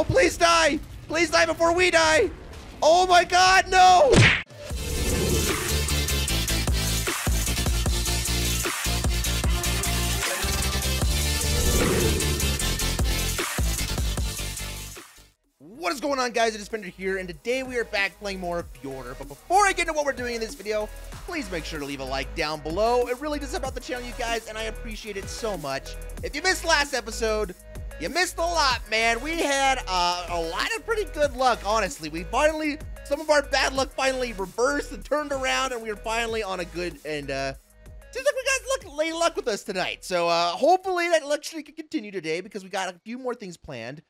Oh, please die! Please die before we die! Oh my god, no! What is going on, guys? It is Fender here, and today we are back playing more Fjordur. But before I get into what we're doing in this video, please make sure to leave a like down below. It really does help out the channel, you guys, and I appreciate it so much. If you missed last episode, you missed a lot, man. We had a lot of pretty good luck, honestly. We finally, some of our bad luck finally reversed and turned around, and we are finally on a good, and seems like we got lay luck with us tonight. So hopefully that luck streak can continue today, because we got a few more things planned.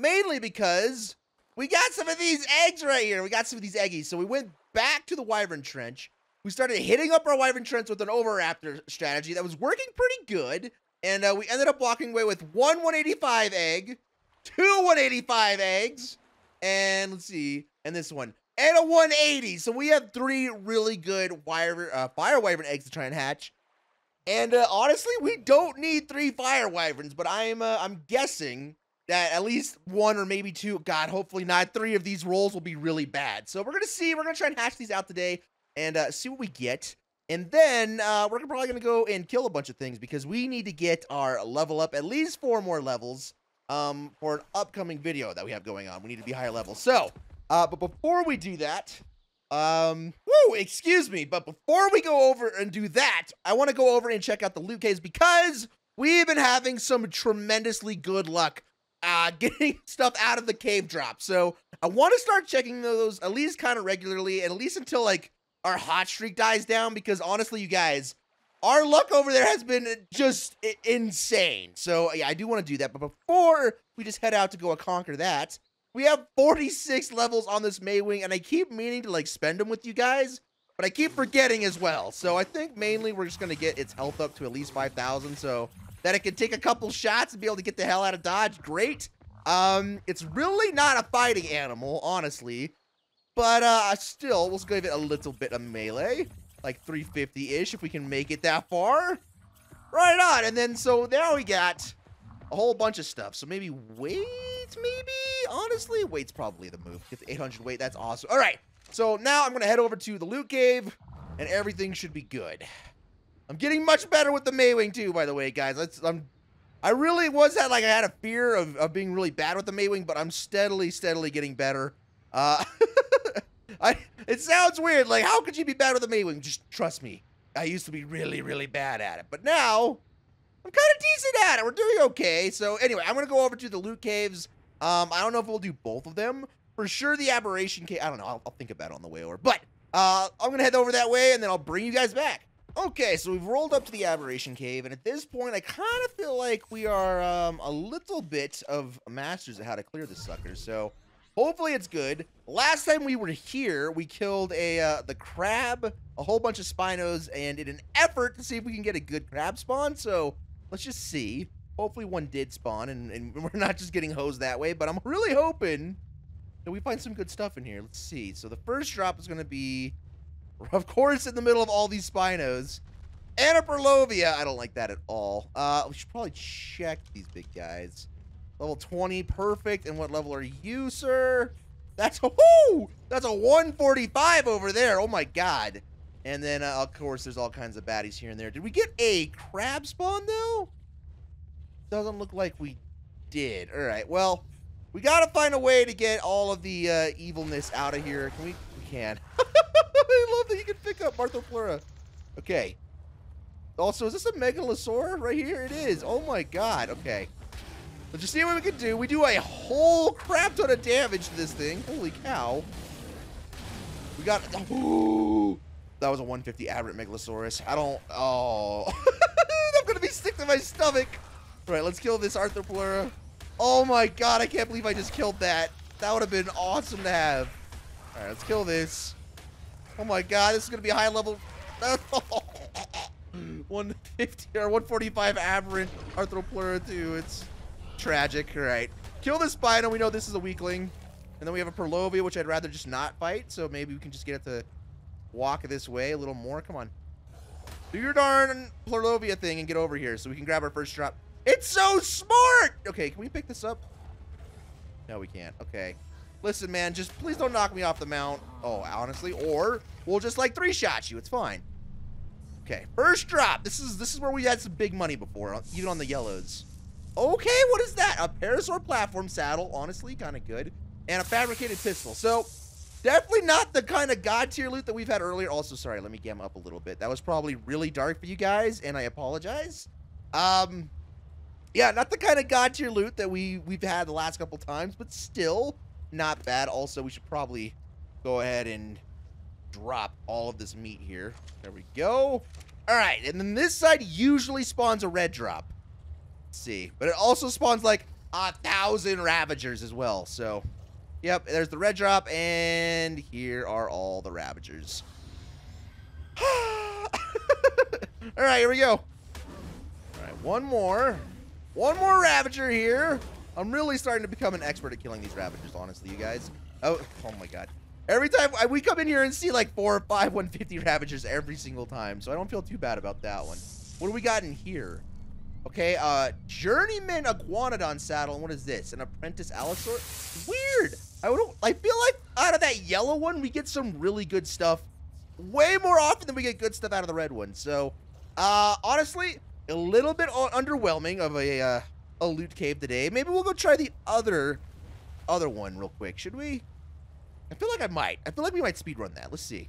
Mainly because we got some of these eggs right here. We got some of these eggies. So we went back to the Wyvern Trench. We started hitting up our Wyvern Trench with an Overraptor strategy that was working pretty good. And we ended up walking away with one 185 egg, two 185 eggs, and let's see, and this one, and a 180. So we have three really good fire wyvern eggs to try and hatch. And honestly, we don't need three fire wyverns, but I'm guessing that at least one or maybe two, god, hopefully not, three of these rolls will be really bad. So we're gonna see, we're gonna try and hatch these out today and see what we get. And then we're probably gonna go and kill a bunch of things because we need to get our level up, at least 4 more levels for an upcoming video that we have going on. We need to be higher level. So, but before we do that, excuse me, but before we go over and do that, I wanna go over and check out the loot caves because we've been having some tremendously good luck getting stuff out of the cave drop. So I want to start checking those at least kind of regularly, and at least until like our hot streak dies down, because honestly, you guys, our luck over there has been just insane. So yeah, I do want to do that. But before we just head out to go conquer that, we have 46 levels on this Maywing, and I keep meaning to like spend them with you guys, but I keep forgetting as well. So I think mainly we're just going to get its health up to at least 5,000. So that it can take a couple shots and be able to get the hell out of dodge. Great. It's really not a fighting animal, honestly. But still, we'll give it a little bit of melee. Like 350-ish if we can make it that far. Right on. And then, so now we got a whole bunch of stuff. So maybe weight, maybe? Honestly, weight's probably the move. Get the 800 weight. That's awesome. All right. So now I'm going to head over to the loot cave, and everything should be good. I'm getting much better with the Maywing too, by the way, guys. I really was at like I had a fear of being really bad with the Maywing, but I'm steadily getting better. It sounds weird, like how could you be bad with the Maywing? Just trust me. I used to be really bad at it, but now I'm kind of decent at it. We're doing okay. So anyway, I'm gonna go over to the loot caves. I don't know if we'll do both of them for sure. The Aberration Cave. I don't know. I'll think about it on the way over. But I'm gonna head over that way, and then I'll bring you guys back. Okay, so we've rolled up to the Aberration Cave, and at this point, I kind of feel like we are a little bit of masters at how to clear this sucker, so hopefully it's good. Last time we were here, we killed the crab, a whole bunch of spinos, and in an effort to see if we can get a good crab spawn, so let's just see. Hopefully one did spawn, and we're not just getting hosed that way, but I'm really hoping that we find some good stuff in here. Let's see. So the first drop is going to be, of course, in the middle of all these spinos. And a Perlovia. I don't like that at all. We should probably check these big guys. Level 20, perfect. And what level are you, sir? That's a, whoo! That's a 145 over there. Oh, my God. And then, of course, there's all kinds of baddies here and there. Did we get a crab spawn, though? Doesn't look like we did. All right, well, we got to find a way to get all of the evilness out of here. Can we? We can. I love that you can pick up Arthropleura. Okay. Also, is this a Megalosaur right here? It is. Oh my god. Okay. Let's just see what we can do. We do a whole crap ton of damage to this thing. Holy cow. We got. Ooh, that was a 150 average Megalosaurus. I don't. Oh. I'm going to be sick to my stomach. All right, let's kill this Arthropleura. Oh my god. I can't believe I just killed that. That would have been awesome to have. All right, let's kill this. Oh my god, this is gonna be high level 150 or 145 aberrant Arthropleura too. It's tragic. All right, kill this Spino. We know this is a weakling, and then we have a Perlovia, which I'd rather just not fight. So maybe we can just get it to walk this way a little more. Come on, do your darn Perlovia thing and get over here so we can grab our first drop. It's so smart. Okay, can we pick this up? No, we can't. Okay. Listen, man, just please don't knock me off the mount. Oh, honestly, or we'll just like 3-shot you. It's fine. Okay, first drop. This is where we had some big money before, even on the yellows. Okay, what is that? A Parasaur platform saddle, honestly, kind of good, and a fabricated pistol. So definitely not the kind of god tier loot that we've had earlier. Also, sorry, let me gam up a little bit. That was probably really dark for you guys, and I apologize. Yeah, not the kind of god tier loot that we've had the last couple times, but still not bad. Also, we should probably go ahead and drop all of this meat here. There we go. All right, and then this side usually spawns a red drop. Let's see, but it also spawns like 1,000 Ravagers as well. So, yep, there's the red drop, and here are all the Ravagers. All right, here we go. All right, one more Ravager here. I'm really starting to become an expert at killing these Ravagers, honestly, you guys. Oh my god. Every time we come in here and see like 4 or 5 150 Ravagers every single time, so I don't feel too bad about that one. What do we got in here? Okay, Journeyman Iguanodon saddle, and what is this? An Apprentice Allosaur? Weird! I feel like out of that yellow one, we get some really good stuff way more often than we get good stuff out of the red one. So, honestly, a little bit underwhelming of a loot cave today. Maybe we'll go try the other one real quick. Should we? I feel like I might. I feel like we might speedrun that. Let's see.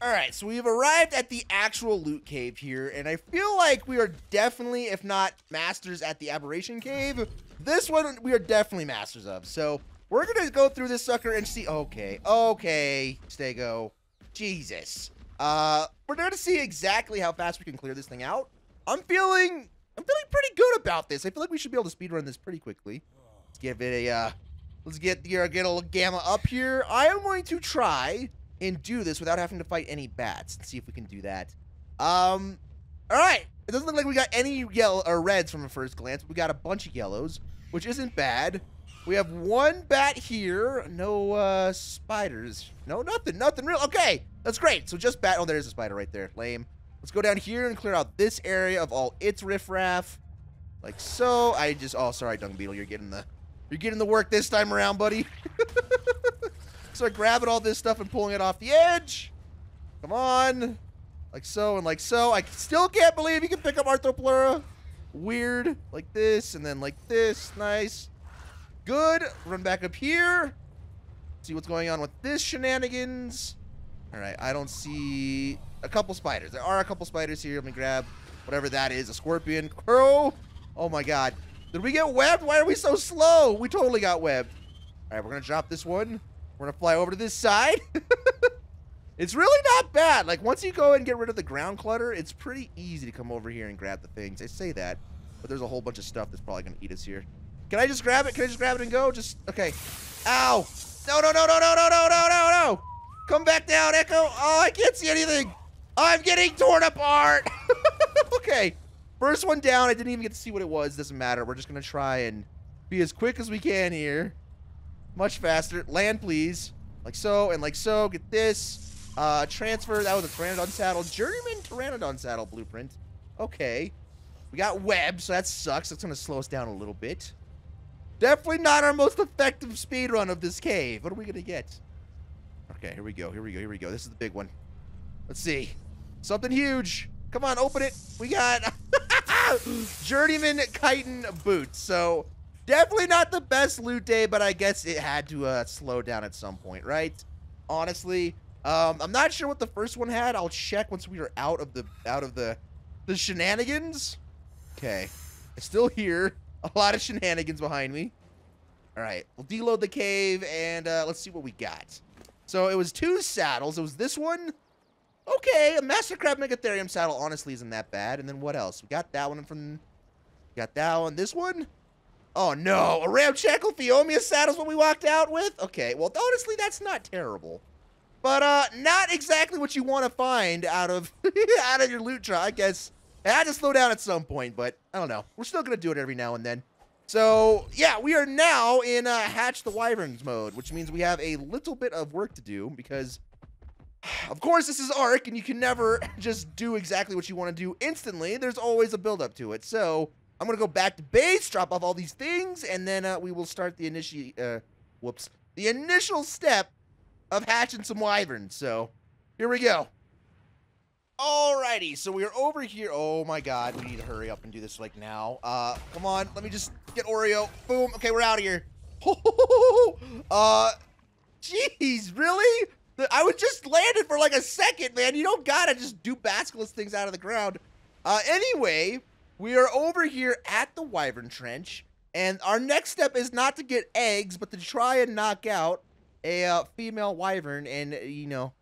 All right, so we've arrived at the actual loot cave here, and I feel like we are definitely, if not masters at the Aberration Cave, this one we are definitely masters of. So we're gonna go through this sucker and see. Okay, Stego. Jesus. We're gonna see exactly how fast we can clear this thing out. I'm feeling pretty good about this. I feel like we should be able to speedrun this pretty quickly. Let's give it a, let's get a little gamma up here. I am going to try and do this without having to fight any bats and see if we can do that. All right. It doesn't look like we got any yellow or reds from a first glance. We got a bunch of yellows, which isn't bad. We have one bat here. No spiders. No, nothing real. Okay, that's great. So just bat. Oh, there's a spider right there. Lame. Let's go down here and clear out this area of all its riffraff, like so. Oh, sorry, Dung Beetle, you're getting the work this time around, buddy. Start grabbing all this stuff and pulling it off the edge. Come on, like so and like so. I still can't believe you can pick up Arthropleura. Weird, like this and then like this. Nice, good. Run back up here. See what's going on with this shenanigans. All right, I don't see. A couple spiders. There are a couple spiders here. Let me grab whatever that is. A scorpion. Crow. Oh my god. Did we get webbed? Why are we so slow? We totally got webbed. Alright, we're gonna drop this one. We're gonna fly over to this side. It's really not bad. Like once you go and get rid of the ground clutter, it's pretty easy to come over here and grab the things. I say that, but there's a whole bunch of stuff that's probably gonna eat us here. Can I just grab it? Can I just grab it and go? Just okay. Ow! No. Come back down, Echo! Oh, I can't see anything! I'm getting torn apart. Okay, first one down. I didn't even get to see what it was. Doesn't matter. We're just gonna try and be as quick as we can here. Much faster. Land, please. Like so and like so. Get this. Transfer. That was a Pteranodon saddle. Journeyman Pteranodon saddle blueprint. Okay. We got web, so that sucks. That's gonna slow us down a little bit. Definitely not our most effective speed run of this cave. What are we gonna get? Okay, here we go. Here we go. Here we go. This is the big one. Let's see. Something huge. Come on, open it. We got Journeyman Chitin boots. So definitely not the best loot day, but I guess it had to slow down at some point, right? Honestly, I'm not sure what the first one had. I'll check once we are out of the shenanigans. Okay, I still hear a lot of shenanigans behind me. All right, we'll deload the cave and let's see what we got. So it was 2 saddles. It was this one. Okay, a Master Crab Megatherium saddle honestly isn't that bad. And then what else? We got that one from... Got that one. This one? Oh, no. A ramshackle Theomia saddle's what we walked out with? Okay, well, honestly, that's not terrible. But not exactly what you want to find out of your loot draw, I guess. I had to slow down at some point, but I don't know. We're still going to do it every now and then. So, yeah, we are now in Hatch the Wyverns mode, which means we have a little bit of work to do because... Of course, this is Ark, and you can never just do exactly what you want to do instantly. There's always a build-up to it. So I'm going to go back to base, drop off all these things, and then we will start the whoops, the initial step of hatching some wyverns. So here we go. Alrighty, so we're over here. Oh my god, we need to hurry up and do this like now. Come on, let me just get Oreo. Boom. Okay, we're out of here. Jeez, really? I was just landed for like a second, man. You don't gotta just do basculus things out of the ground. Anyway, we are over here at the Wyvern Trench, and our next step is not to get eggs, but to try and knock out a female wyvern and, you know,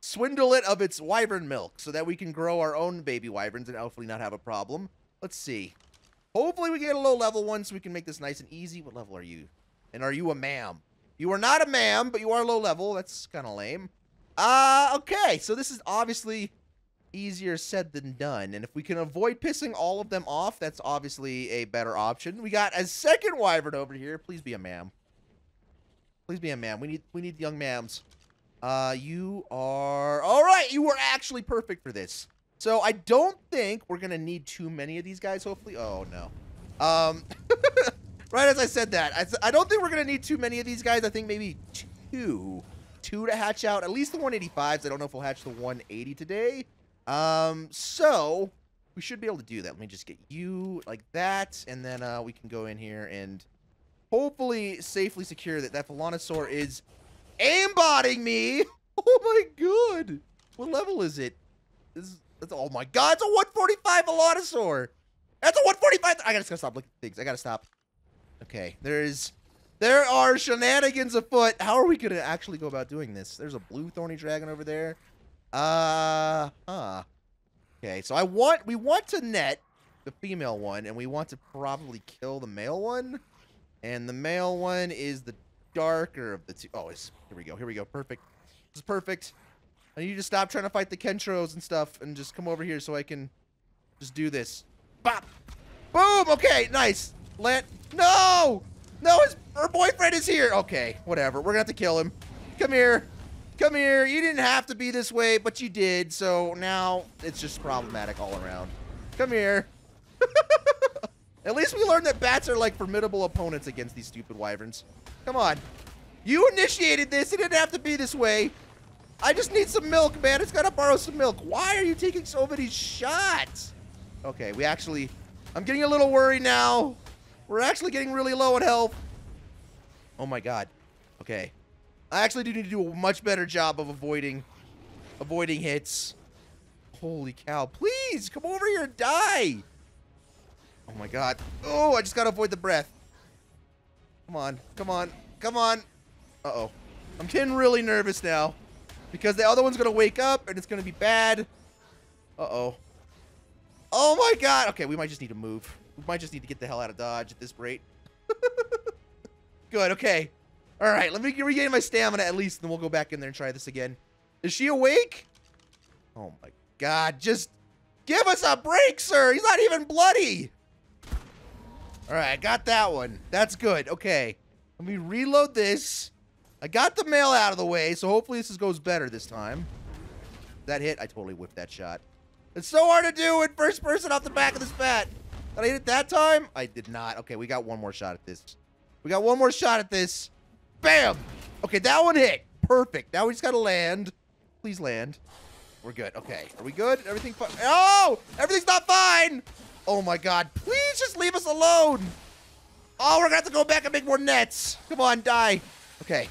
swindle it of its wyvern milk so that we can grow our own baby wyverns and hopefully not have a problem. Let's see. Hopefully we get a low level one so we can make this nice and easy. What level are you? And are you a ma'am? You are not a ma'am, but you are low level. That's kind of lame. Okay, so this is obviously easier said than done. And if we can avoid pissing all of them off, that's obviously a better option. We got a second wyvern over here. Please be a ma'am. Please be a ma'am. We need young ma'ams. You are... All right, you are actually perfect for this. So I don't think we're going to need too many of these guys, hopefully. Oh, no. Right as I said that, I don't think we're going to need too many of these guys. I think maybe two to hatch out. At least the 185s. I don't know if we'll hatch the 180 today. So we should be able to do that. Let me just get you like that. And then we can go in here and hopefully safely secure that that Velonasaur is aimbotting me. Oh, my God. What level is it? That's, oh, my God. It's a 145 Velonasaur. That's a 145. I gotta stop looking at things. I gotta stop. Okay, there are shenanigans afoot. How are we gonna actually go about doing this? There's a blue thorny dragon over there. Okay, so we want to net the female one, and we want to probably kill the male one. And the male one is the darker of the two. Oh, here we go, perfect. This is perfect. I need you to stop trying to fight the Kentros and stuff, and just come over here so I can just do this. Bop, boom. Okay, nice. No, her boyfriend is here. Okay, whatever. We're gonna have to kill him. Come here. You didn't have to be this way, but you did. So now it's just problematic all around. Come here. At least we learned that bats are like formidable opponents against these stupid wyverns. Come on. You initiated this. It didn't have to be this way. I just need some milk, man. It's gotta borrow some milk. Why are you taking so many shots? Okay, I'm getting a little worried now. We're actually getting really low in health. Oh my god. Okay. I actually do need to do a much better job of avoiding hits. Holy cow. Please, come over here and die. Oh my god. Oh, I just gotta avoid the breath. Come on. Uh-oh. I'm getting really nervous now. Because the other one's gonna wake up and it's gonna be bad. Uh-oh. Oh my god. Okay, we might just need to move. We might just need to get the hell out of Dodge at this rate. Good, okay. All right, let me regain my stamina at least, and then we'll go back in there and try this again. Is she awake? Oh my god, just give us a break, sir. He's not even bloody. All right, I got that one. That's good, okay. Let me reload this. I got the mail out of the way, so hopefully this goes better this time. That hit, I totally whiffed that shot. It's so hard to do in first person off the back of this bat. Did I hit it that time? I did not. Okay, we got one more shot at this. Bam! Okay, that one hit. Perfect. Now we just gotta land. Please land. We're good. Okay, are we good? Everything fine? Oh! Everything's not fine! Oh my god. Please just leave us alone! Oh, we're gonna have to go back and make more nets. Come on, die. Okay.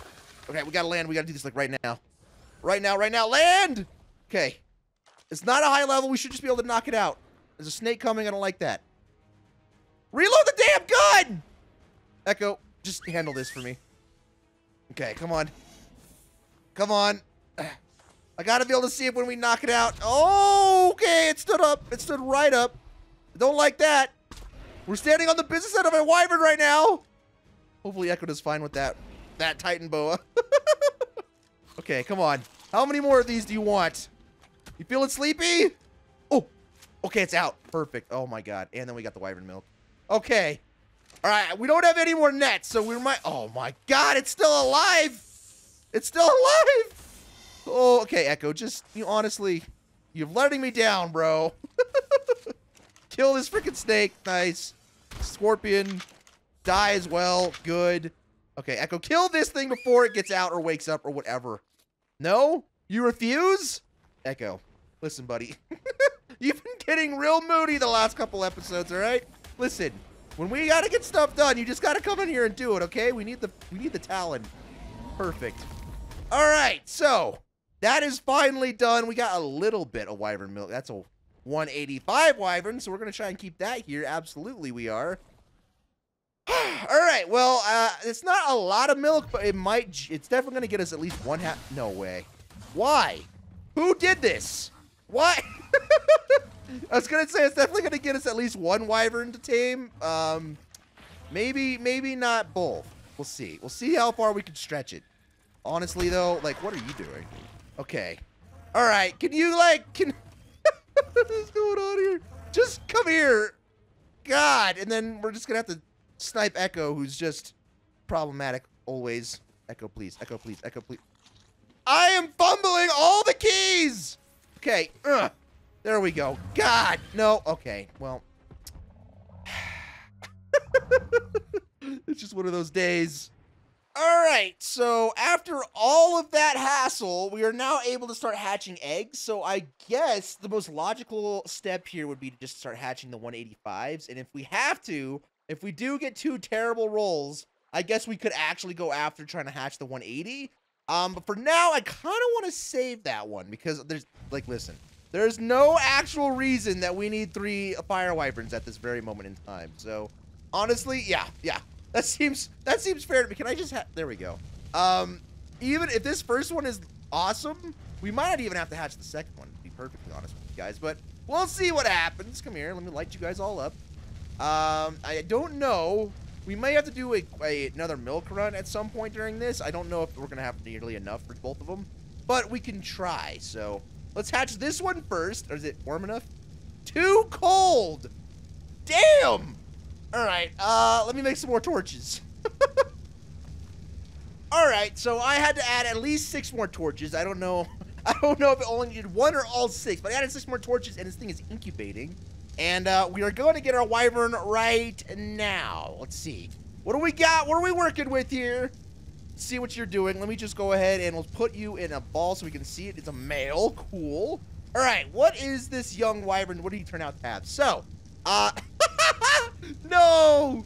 Okay, we gotta land. We gotta do this like right now. Right now. Land! Okay. It's not a high level. We should just be able to knock it out. There's a snake coming. I don't like that. Reload the damn gun! Echo, just handle this for me. Okay, come on. I gotta be able to see it when we knock it out. Oh, okay, it stood up. It stood right up. I don't like that. We're standing on the business end of a wyvern right now. Hopefully Echo does fine with that Titan Boa. Okay, come on. How many more of these do you want? You feeling sleepy? Oh, okay, it's out. Perfect. Oh my god. And then we got the wyvern milk. Okay. All right. We don't have any more nets, so we might... Oh, my God. It's still alive. Oh, okay, Echo. Just, you honestly, you're letting me down, bro. Kill this freaking snake. Nice. Scorpion. Die as well. Good. Okay, Echo, kill this thing before it gets out or wakes up or whatever. No? You refuse? Echo, listen, buddy. You've been getting real moody the last couple episodes, all right? Listen, when we gotta get stuff done, you just gotta come in here and do it, okay? We need the Talon. Perfect. All right, so that is finally done. We got a little bit of Wyvern milk. That's a 185 Wyvern, so we're gonna try and keep that here. Absolutely, we are. All right, well, it's not a lot of milk, but it might. It's definitely gonna get us at least one half. No way. Why? Who did this? Why? I was gonna say it's definitely gonna get us at least one Wyvern to tame. Maybe not both. We'll see. We'll see how far we can stretch it. Honestly, though, like, what are you doing? Okay. All right. Can you like? Can what is going on here? Just come here, God. And then we're just gonna have to snipe Echo, who's just problematic always. Echo, please. Echo, please. Echo, please. I am fumbling all the keys. Okay. Ugh. There we go. God, no. Okay, well. It's just one of those days. All right, so after all of that hassle, we are now able to start hatching eggs. So I guess the most logical step here would be to just start hatching the 185s. And if we have to, if we do get two terrible rolls, I guess we could actually go after trying to hatch the 180. But for now, I kind of want to save that one because there's, like, listen. There's no actual reason that we need three Fire Wyverns at this very moment in time. So, honestly, yeah. That seems fair to me. Can I just hatch? There we go. Even if this first one is awesome, we might not even have to hatch the second one, to be perfectly honest with you guys. But we'll see what happens. Come here. Let me light you guys all up. I don't know. We may have to do another milk run at some point during this. I don't know if we're going to have nearly enough for both of them. But we can try, so... Let's hatch this one first. Or is it warm enough? Too cold. Damn. All right. Let me make some more torches. All right. So I had to add at least 6 more torches. I don't know if it only needed one or all 6, but I added 6 more torches, and this thing is incubating. And we are going to get our Wyvern right now. Let's see. What do we got? What are we working with here? See what you're doing. Let me just go ahead and we'll put you in a ball so we can see it. It's a male. Cool. All right. What is this young Wyvern? What did he turn out to have? So, no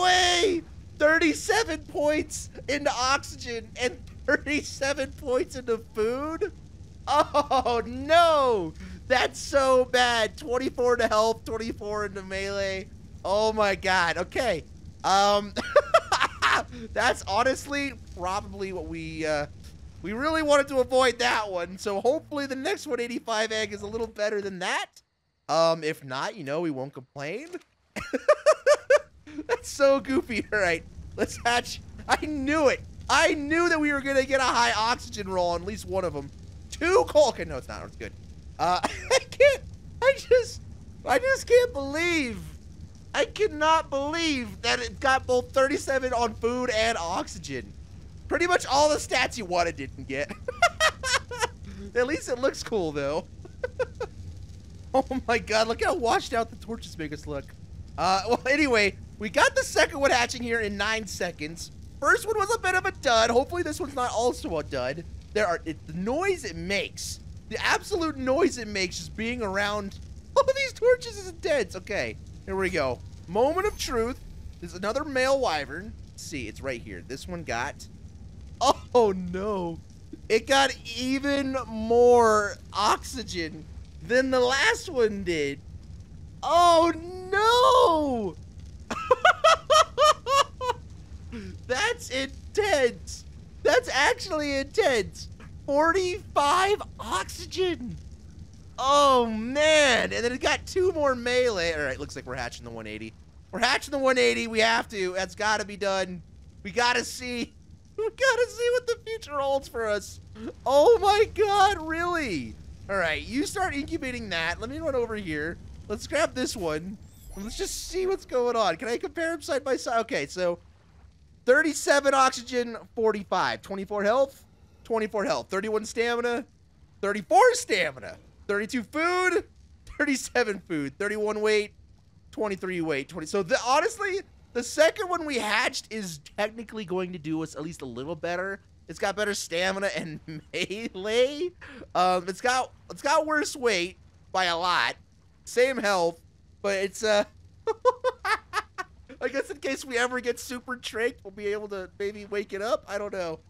way. 37 points into oxygen and 37 points into food. Oh, no. That's so bad. 24 to health, 24 into melee. Oh, my God. Okay. That's honestly probably what we really wanted to avoid that one. So hopefully the next 185 egg is a little better than that. If not, you know, we won't complain. That's so goofy. All right, let's hatch. I knew it. I knew that we were going to get a high oxygen roll on at least one of them. Too cold. Okay, no, it's not. It's good. I just can't believe. I cannot believe that it got both 37 on food and oxygen. Pretty much all the stats you wanted didn't get. At least it looks cool, though. Oh, my God. Look how washed out the torches make us look. Well, anyway, we got the second one hatching here in 9 seconds. First one was a bit of a dud. Hopefully, this one's not also a dud. The noise it makes, the absolute noise it makes just being around all of these torches is intense. Okay. Here we go. Moment of truth. There's another male Wyvern. Let's see, it's right here. This one got... Oh, no. It got even more oxygen than the last one did. Oh, no! That's intense. That's actually intense. 45 oxygen. Oh, man. And then it got 2 more melee. All right, looks like we're hatching the 180. We're hatching the 180. We have to. That's got to be done. We got to see. We got to see what the future holds for us. Oh, my God, really? All right, you start incubating that. Let me run over here. Let's grab this one. Let's just see what's going on. Can I compare them side by side? Okay, so 37 oxygen, 45. 24 health, 24 health. 31 stamina, 34 stamina. 32 food, 37 food, 31 weight, 23 weight, 20. So honestly, The second one we hatched is technically going to do us at least a little better. It's got better stamina and melee. It's got worse weight by a lot. Same health, but it's I guess in case we ever get super tricked, we'll be able to maybe wake it up. I don't know.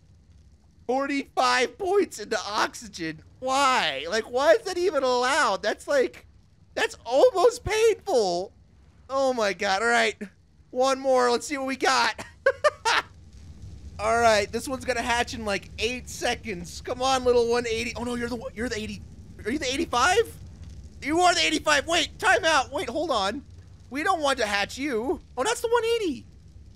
45 points into oxygen. Why? Like, why is that even allowed? That's like, that's almost painful. Oh my God. All right. One more. Let's see what we got. All right. This one's going to hatch in like 8 seconds. Come on, little 180. Oh no, you're the 80. Are you the 85? You are the 85. Wait, time out. Wait, hold on. We don't want to hatch you. Oh, that's the 180.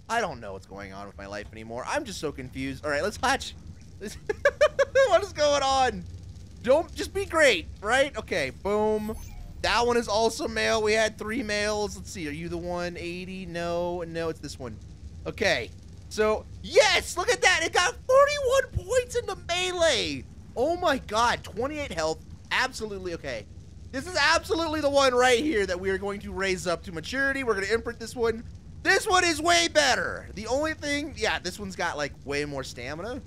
I don't know what's going on with my life anymore. I'm just so confused. All right, let's hatch. What is going on? Don't just be great, right? Okay, boom. That one is also male. We had 3 males. Let's see, are you the 180? No, it's this one. Okay, so yes, look at that. It got 41 points in the melee. Oh my God, 28 health. Absolutely, okay. This is absolutely the one right here that we are going to raise up to maturity. We're gonna imprint this one. This one is way better. The only thing, yeah, this one's got like way more stamina.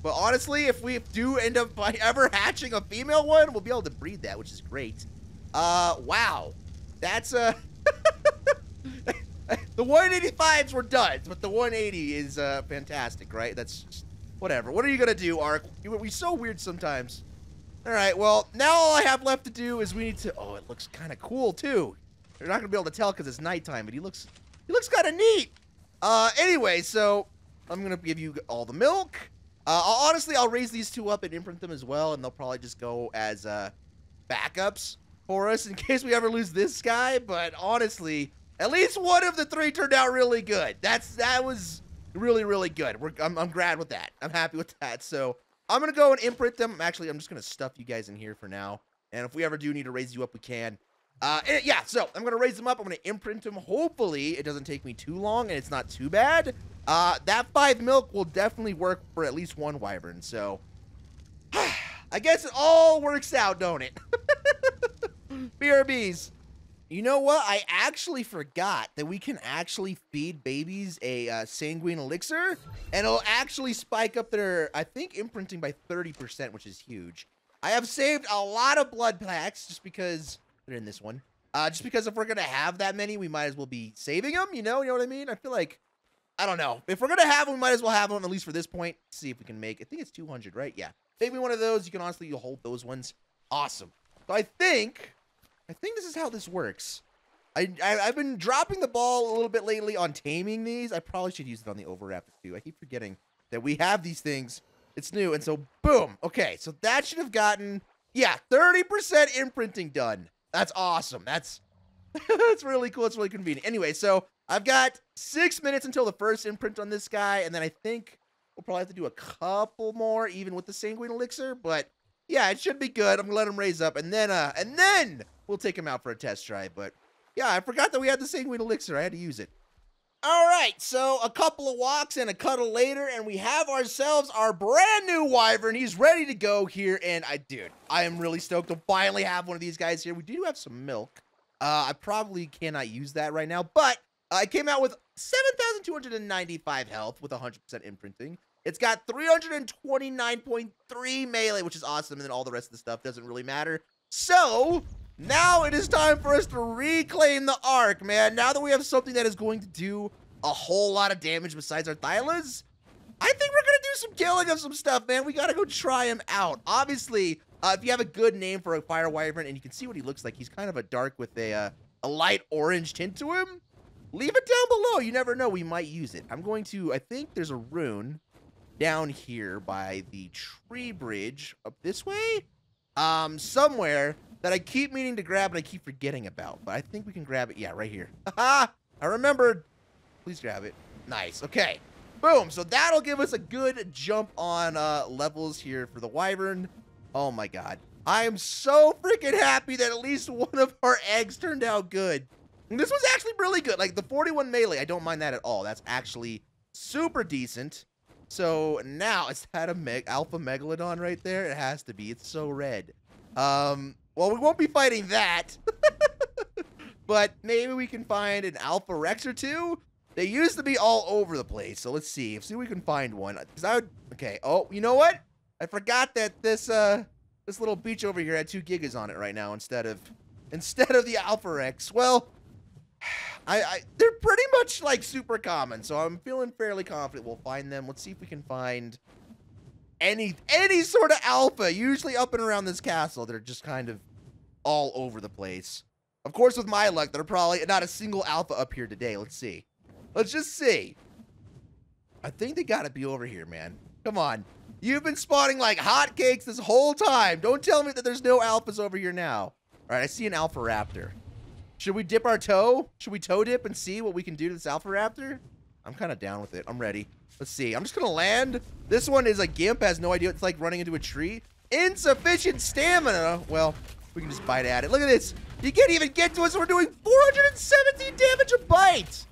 But honestly, if we do end up by ever hatching a female one, we'll be able to breed that, which is great. Wow. That's the 185s were duds, but the 180 is fantastic, right? That's just, whatever. What are you gonna do, Ark? We're so weird sometimes. All right, well, now all I have left to do is we need to, oh, it looks kind of cool too. You're not gonna be able to tell because it's nighttime, but he looks kind of neat. Anyway, so I'm gonna give you all the milk. Honestly, I'll raise these two up and imprint them as well, and they'll probably just go as backups for us in case we ever lose this guy. But honestly, at least one of the three turned out really good. That was really, really good. I'm glad with that. I'm happy with that. So I'm going to go and imprint them. Actually, I'm just going to stuff you guys in here for now. And if we ever do need to raise you up, we can. Yeah, so I'm going to raise them up. I'm going to imprint them. Hopefully, it doesn't take me too long and it's not too bad. That 5 milk will definitely work for at least one wyvern. So I guess it all works out, don't it? BRBs. You know what? I actually forgot that we can actually feed babies a sanguine elixir, and it'll actually spike up their, I think, imprinting by 30%, which is huge. I have saved a lot of blood packs just because they're in this one. Just because if we're going to have that many, we might as well be saving them. You know what I mean? I feel like, I don't know. If we're going to have them, we might as well have them, at least for this point. Let's see if we can make, I think it's 200, right? Yeah. Make me one of those. You can honestly, you'll hold those ones. Awesome. So I think this is how this works. I've been dropping the ball a little bit lately on taming these. I probably should use it on the overwrap too. I keep forgetting that we have these things. It's new, and so boom. Okay, so that should have gotten, yeah, 30% imprinting done. That's awesome. That's that's really cool. It's really convenient. Anyway, so I've got 6 minutes until the first imprint on this guy, and then I think we'll probably have to do a couple more, even with the sanguine elixir, but yeah, it should be good. I'm gonna let him raise up, and then we'll take him out for a test drive. But yeah, I forgot that we had the sanguine elixir. I had to use it. All right, so a couple of walks and a cuddle later, and we have ourselves our brand new wyvern. He's ready to go here, and I am really stoked to finally have one of these guys here. We do have some milk. I probably cannot use that right now, but I came out with 7,295 health with 100% imprinting. It's got 329.3 melee, which is awesome, and then all the rest of the stuff doesn't really matter. So now it is time for us to reclaim the Ark, man. Now that we have something that is going to do a whole lot of damage besides our Thylas, I think we're going to do some killing of some stuff, man. We got to go try him out. Obviously, if you have a good name for a Fire Wyvern, and you can see what he looks like, he's kind of a dark with a light orange tint to him. Leave it down below. You never know. We might use it. I'm going to, I think there's a rune down here by the tree bridge up this way, somewhere that I keep meaning to grab and I keep forgetting about, but I think we can grab it. Yeah, right here. Aha! I remembered. Please grab it. Nice. Okay. Boom. So that'll give us a good jump on levels here for the wyvern. Oh my God. I am so freaking happy that at least one of our eggs turned out good. And this was actually really good. Like the 41 melee, I don't mind that at all. That's actually super decent. So now it's had a alpha megalodon right there. It has to be. It's so red. Well, we won't be fighting that, but maybe we can find an alpha rex or two. They used to be all over the place, so let's see. Let's see if we can find one. Cause I would, okay, oh, you know what? I forgot that this little beach over here had 2 gigas on it right now instead of the Alpha Rex. Well, they're pretty much like super common, so I'm feeling fairly confident we'll find them. Let's see if we can find any sort of alpha. Usually up and around this castle, they're just kind of all over the place. Of course, with my luck, there's probably not a single alpha up here today. Let's see. Let's just see. I think they gotta be over here, man. Come on. You've been spawning like hotcakes this whole time. Don't tell me that there's no alphas over here now. All right, I see an Alpha Raptor. Should we dip our toe? Should we toe dip and see what we can do to this Alpha Raptor? I'm kind of down with it. I'm ready. Let's see. I'm just going to land. This one is a gimp, has no idea. It's like running into a tree. Insufficient stamina. Well, we can just bite at it. Look at this. You can't even get to us. We're doing 417 damage a bite.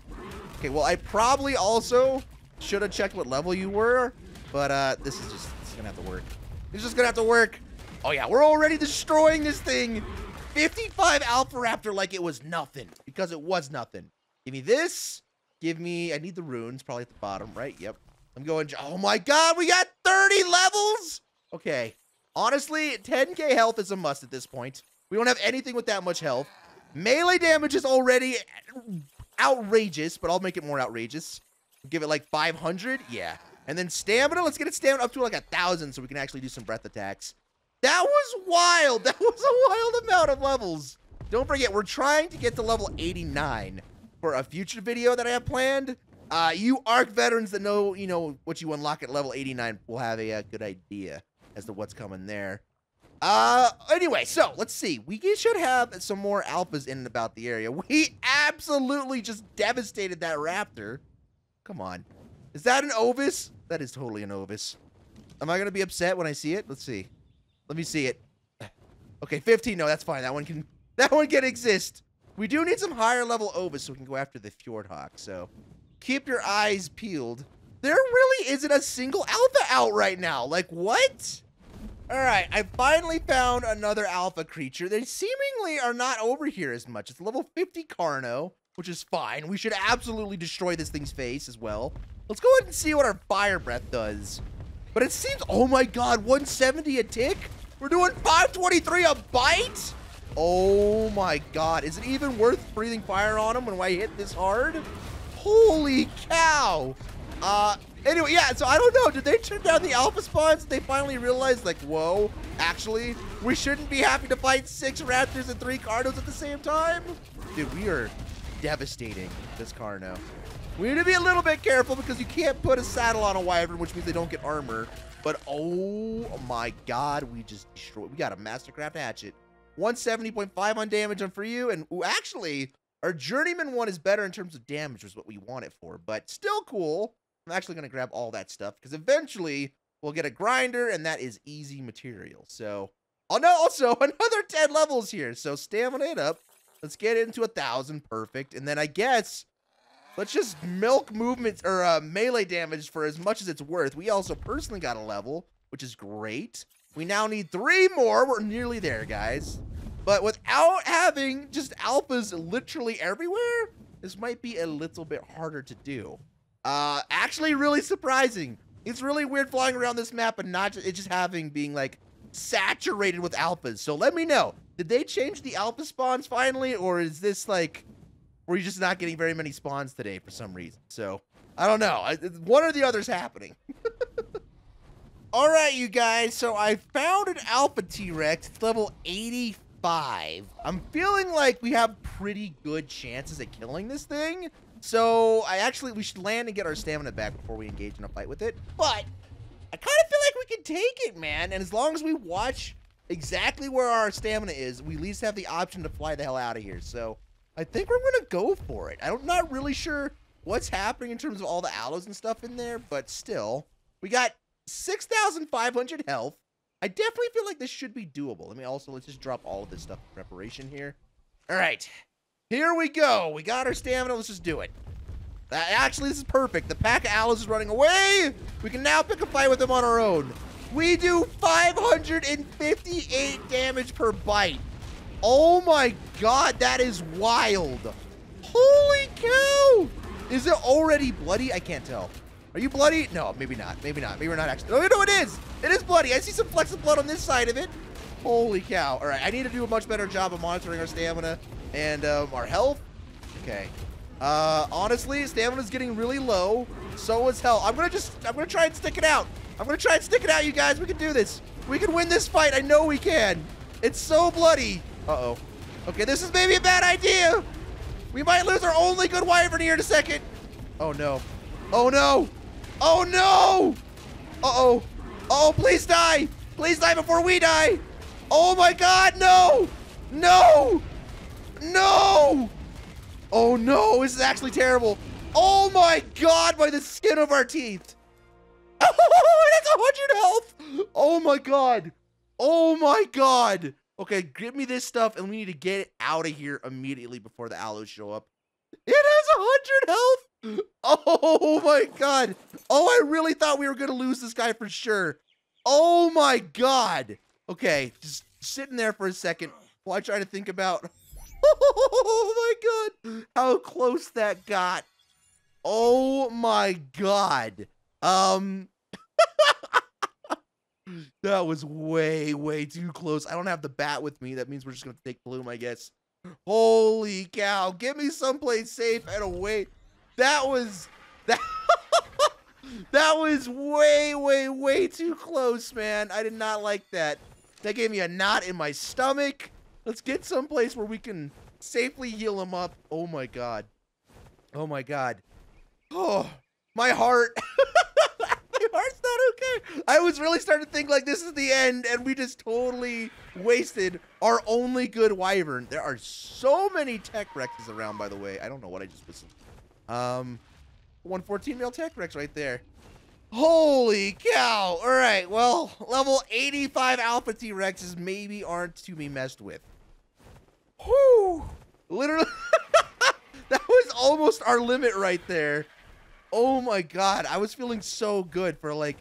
Okay, well, I probably also should have checked what level you were, but this is just going to have to work. It's just going to have to work. Oh, yeah. We're already destroying this thing. 55 Alpha Raptor like it was nothing, because it was nothing. Give me this. Give me, I need the runes, probably at the bottom, right? Yep. I'm going, oh my God, we got 30 levels. Okay. Honestly, 10K health is a must at this point. We don't have anything with that much health. Melee damage is already outrageous, but I'll make it more outrageous. Give it like 500. Yeah. And then stamina, let's get it stamina up to like 1,000 so we can actually do some breath attacks. That was wild. That was a wild amount of levels. Don't forget, we're trying to get to level 89 for a future video that I have planned. You ARC veterans that know, you know, what you unlock at level 89 will have a good idea as to what's coming there. Anyway, so let's see. We should have some more alphas in and about the area. We absolutely just devastated that raptor. Come on. Is that an Ovis? That is totally an Ovis. Am I going to be upset when I see it? Let's see. Let me see it. Okay, 15. No, that's fine. That one can exist. We do need some higher level Ovis so we can go after the Fjordhawk. So keep your eyes peeled. There really isn't a single alpha out right now. Like, what? All right, I finally found another alpha creature. They seemingly are not over here as much. It's level 50 Carno, which is fine. We should absolutely destroy this thing's face as well. Let's go ahead and see what our fire breath does. But it seems, oh my God, 170 a tick? We're doing 523 a bite? Oh my God, is it even worth breathing fire on him when I hit this hard? Holy cow. Anyway, yeah, so I don't know, did they turn down the alpha spawns? They finally realized like, whoa, actually, we shouldn't be having to fight 6 raptors and 3 carnos at the same time? Dude, we are devastating this Carno. We need to be a little bit careful because you can't put a saddle on a wyvern, which means they don't get armor. But oh my God, we just destroyed. We got a Mastercraft hatchet. 170.5 on damage on for you. And ooh, actually, our Journeyman one is better in terms of damage, was what we want it for. But still cool. I'm actually going to grab all that stuff because eventually we'll get a grinder and that is easy material. So, oh no, also another 10 levels here. So stamina it up. Let's get it into 1,000. Perfect. And then I guess... let's just milk movement or melee damage for as much as it's worth. We also personally got a level, which is great. We now need 3 more. We're nearly there, guys. But without having just alphas literally everywhere, this might be a little bit harder to do. Actually, really surprising. It's really weird flying around this map and not just, being like saturated with alphas. So let me know. Did they change the alpha spawns finally, or is this like... we're just not getting very many spawns today for some reason. So, I don't know. One or the other's happening. All right, you guys. So, I found an Alpha T-Rex. It's level 85. I'm feeling like we have pretty good chances at killing this thing. So, we should land and get our stamina back before we engage in a fight with it. But, I kind of feel like we can take it, man. And as long as we watch exactly where our stamina is, we at least have the option to fly the hell out of here. So... I think we're going to go for it. I'm not really sure what's happening in terms of all the aloes and stuff in there, but still, we got 6,500 health. I definitely feel like this should be doable. Let me also, let's just drop all of this stuff in preparation here. All right, here we go. We got our stamina. Let's just do it. Actually, this is perfect. The pack of aloes is running away. We can now pick a fight with them on our own. We do 558 damage per bite. Oh my God, that is wild. Holy cow! Is it already bloody? I can't tell. Are you bloody? No, maybe not. Maybe not. Maybe we're not actually. Oh, no, it is. It is bloody. I see some flecks of blood on this side of it. Holy cow. All right. I need to do a much better job of monitoring our stamina and our health. Okay. Honestly, stamina's getting really low. So is health. I'm going to try and stick it out. I'm going to try and stick it out, you guys. We can do this. We can win this fight. I know we can. It's so bloody. Uh-oh. Okay, this is maybe a bad idea. We might lose our only good wyvern here in a second. Oh, no. Oh, no. Oh, no. Uh-oh. Oh, please die. Please die before we die. Oh, my God. No. No. No. Oh, no. This is actually terrible. Oh, my God. By the skin of our teeth. Oh, that's 100 health. Oh, my God. Oh, my God. Okay, give me this stuff, and we need to get it out of here immediately before the aloes show up. It has 100 health. Oh, my God. Oh, I really thought we were going to lose this guy for sure. Oh, my God. Okay, just sitting there for a second while I try to think about... Oh, my God. How close that got. Oh, my God. That was way, way too close. I don't have the bat with me. That means we're just going to take Bloom, I guess. Holy cow. Get me someplace safe and away. That was way, way, way too close, man. I did not like that. That gave me a knot in my stomach. Let's get someplace where we can safely heal him up. Oh, my God. Oh, my God. Oh, my heart. Heart's not okay. I was really starting to think like this is the end, and we just totally wasted our only good wyvern. There are so many tech wrecks around, by the way. I don't know what I just whistled. 114 mil tech wrecks right there. Holy cow. All right, well, level 85 alpha T-Rexes maybe aren't to be messed with. Whoo! Literally, that was almost our limit right there. Oh my God, I was feeling so good for like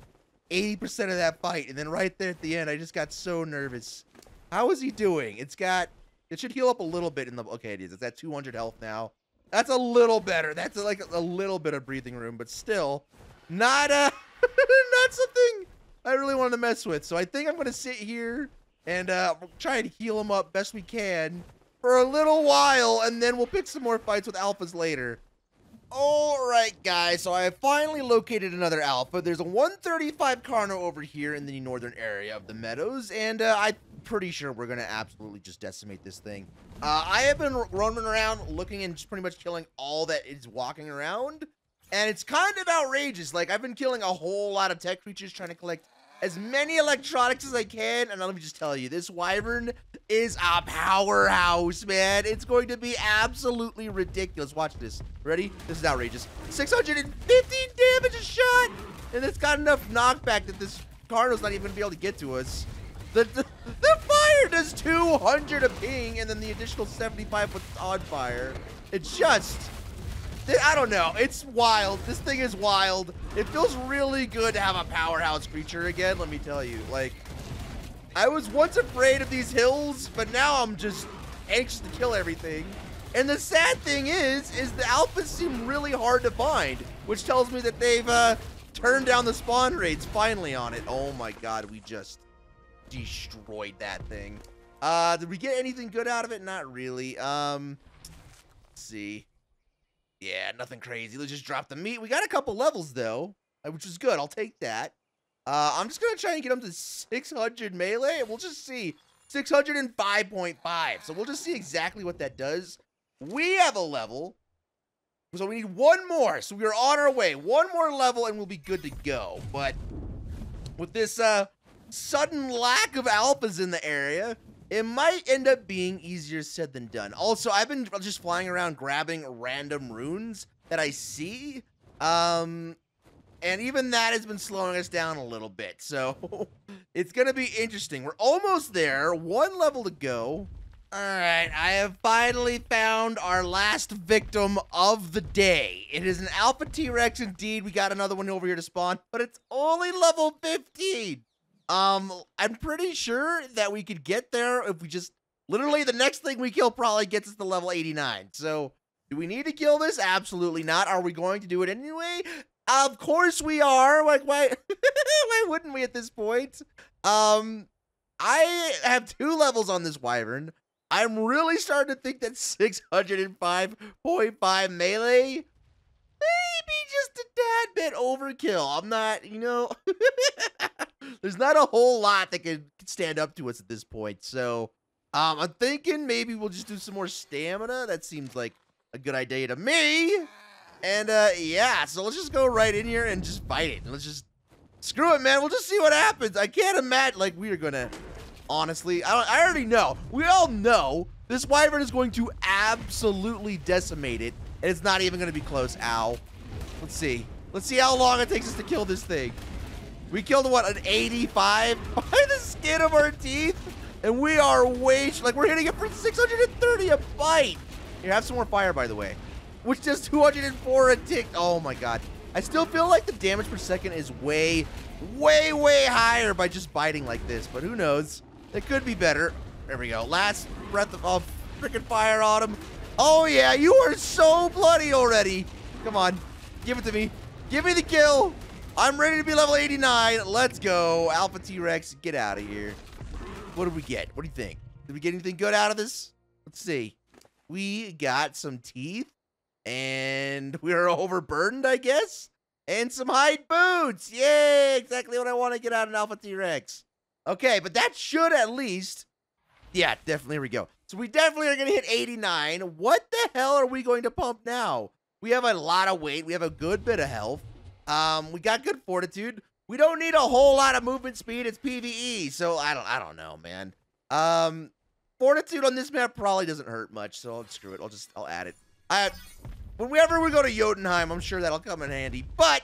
80% of that fight. And then right there at the end, I just got so nervous. How is he doing? It's got, it should heal up a little bit in the, okay, it is. It's at 200 health now. That's a little better. That's like a little bit of breathing room, but still not, not something I really wanted to mess with. So I think I'm going to sit here and try and heal him up best we can for a little while. And then we'll pick some more fights with alphas later. All right, guys, so I have finally located another alpha. There's a 135 Carno over here in the northern area of the meadows, and I'm pretty sure we're going to absolutely just decimate this thing. I have been roaming around looking and just pretty much killing all that is walking around, and it's kind of outrageous. Like, I've been killing a whole lot of tech creatures trying to collect as many electronics as I can, and let me just tell you, this wyvern is a powerhouse, man. It's going to be absolutely ridiculous. Watch this. Ready? This is outrageous. 650 damage a shot, and it's got enough knockback that this Carno's not even gonna be able to get to us. The fire does 200 a ping, and then the additional 75 with odd fire. It's just... I don't know. It's wild. This thing is wild. It feels really good to have a powerhouse creature again, let me tell you. Like, I was once afraid of these hills, but now I'm just anxious to kill everything. And the sad thing is the alphas seem really hard to find, which tells me that they've turned down the spawn rates finally on it. Oh my God, we just destroyed that thing. Did we get anything good out of it? Not really. Let's see. Yeah, nothing crazy. Let's just drop the meat. We got a couple levels, though, which is good. I'll take that. I'm just going to try and get him to 600 melee, and we'll just see. 605.5. So we'll just see exactly what that does. We have a level. So we need one more. So we're on our way. One more level, and we'll be good to go. But with this sudden lack of alphas in the area... it might end up being easier said than done. Also, I've been just flying around grabbing random runes that I see. And even that has been slowing us down a little bit. So it's going to be interesting. We're almost there. One level to go. All right. I have finally found our last victim of the day. It is an Alpha T-Rex indeed. We got another one over here to spawn, but it's only level 15. I'm pretty sure that we could get there if we just, literally the next thing we kill probably gets us to level 89. So Do we need to kill this? Absolutely not. Are we going to do it anyway? Of course we are. Like, why? Why wouldn't we at this point? I have 2 levels on this wyvern. I'm really starting to think that 605.5 melee maybe just a tad bit overkill. I'm not, you know, there's not a whole lot that can stand up to us at this point. So I'm thinking maybe we'll just do some more stamina. That seems like a good idea to me. And yeah, so let's just go right in here and just fight it. Let's just, screw it, man. We'll just see what happens. I can't imagine, like, we are gonna, honestly, I already know. We all know this wyvern is going to absolutely decimate it, and it's not even gonna be close. Ow. Let's see. Let's see how long it takes us to kill this thing. We killed, what, an 85 by the skin of our teeth? And we are way, like, we're hitting it for 630 a bite. Here, have some more fire, by the way, which does 204 a tick. Oh my God. I still feel like the damage per second is way, way, way higher by just biting like this, but who knows? It could be better. There we go. Last breath of freaking fire on him. Oh yeah, you are so bloody already. Come on, give it to me. Give me the kill. I'm ready to be level 89. Let's go. Alpha T-Rex, get out of here. What did we get? What do you think? Did we get anything good out of this? Let's see. We got some teeth. And we are overburdened, I guess. And some hide boots. Yay, exactly what I want to get out of an Alpha T-Rex. Okay, but that should at least... Yeah, definitely, here we go. So we definitely are going to hit 89. What the hell are we going to pump now? We have a lot of weight. We have a good bit of health. We got good fortitude. We don't need a whole lot of movement speed. It's PvE, so I don't know, man. Fortitude on this map probably doesn't hurt much, so screw it. I'll add it. Whenever we go to Jotunheim, I'm sure that'll come in handy, but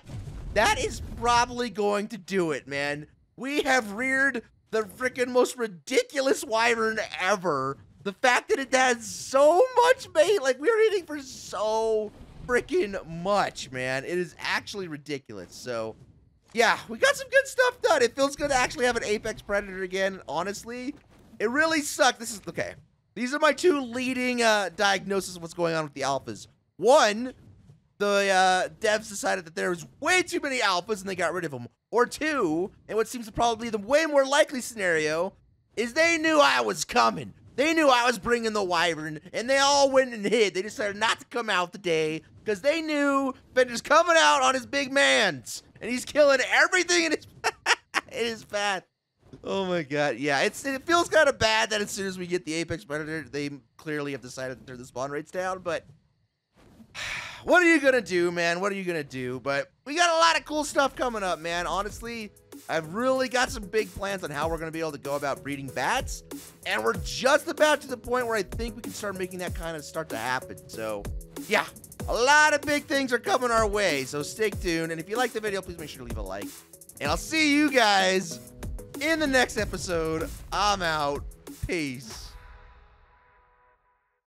that is probably going to do it, man. We have reared the freaking most ridiculous wyvern ever. The fact that it has so much bait, like, we're hitting for so freaking much, man. It is actually ridiculous. So yeah, we got some good stuff done. It feels good to actually have an apex predator again, honestly. It really sucked. This is okay. These are my 2 leading diagnoses of what's going on with the alphas. One, the devs decided that there was way too many alphas and they got rid of them. Or 2, and what seems to probably be the way more likely scenario, is they knew I was coming. They knew I was bringing the wyvern, and they all went and hid. They decided not to come out today because they knew Fender's coming out on his big mans, and he's killing everything in his, in his path. Oh my God, yeah, it feels kind of bad that as soon as we get the apex predator, they clearly have decided to turn the spawn rates down, but what are you gonna do, man? What are you gonna do? But we got a lot of cool stuff coming up, man. Honestly, I've really got some big plans on how we're gonna be able to go about breeding bats, and we're just about to the point where I think we can start making that kind of start to happen. So yeah, a lot of big things are coming our way, so stay tuned. And if you like the video, please make sure to leave a like, and I'll see you guys in the next episode. I'm out. Peace.